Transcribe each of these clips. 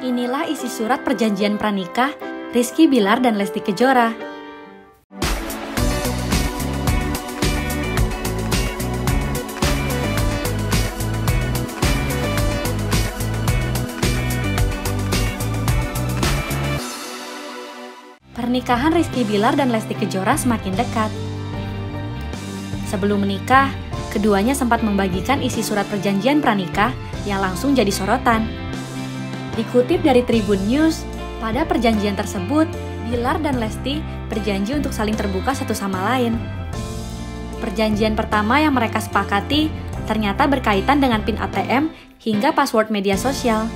Inilah isi surat perjanjian pranikah Rizky Billar dan Lesti Kejora. Pernikahan Rizky Billar dan Lesti Kejora semakin dekat. Sebelum menikah, keduanya sempat membagikan isi surat perjanjian pranikah yang langsung jadi sorotan. Dikutip dari Tribun News, pada perjanjian tersebut, Billar dan Lesti berjanji untuk saling terbuka satu sama lain. Perjanjian pertama yang mereka sepakati ternyata berkaitan dengan PIN ATM hingga password media sosial.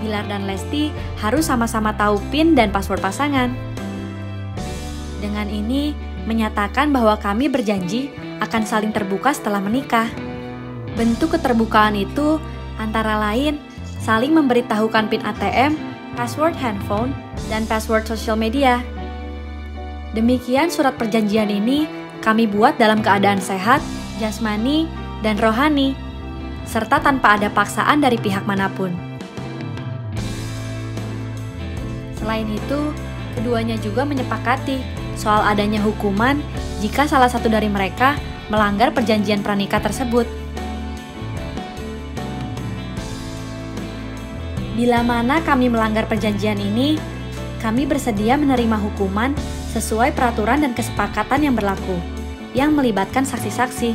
Billar dan Lesti harus sama-sama tahu PIN dan password pasangan. Dengan ini, menyatakan bahwa kami berjanji akan saling terbuka setelah menikah. Bentuk keterbukaan itu antara lain saling memberitahukan PIN ATM, password handphone, dan password sosial media. Demikian surat perjanjian ini kami buat dalam keadaan sehat, jasmani, dan rohani, serta tanpa ada paksaan dari pihak manapun. Selain itu, keduanya juga menyepakati soal adanya hukuman jika salah satu dari mereka melanggar perjanjian pranikah tersebut. Bila mana kami melanggar perjanjian ini, kami bersedia menerima hukuman sesuai peraturan dan kesepakatan yang berlaku, yang melibatkan saksi-saksi.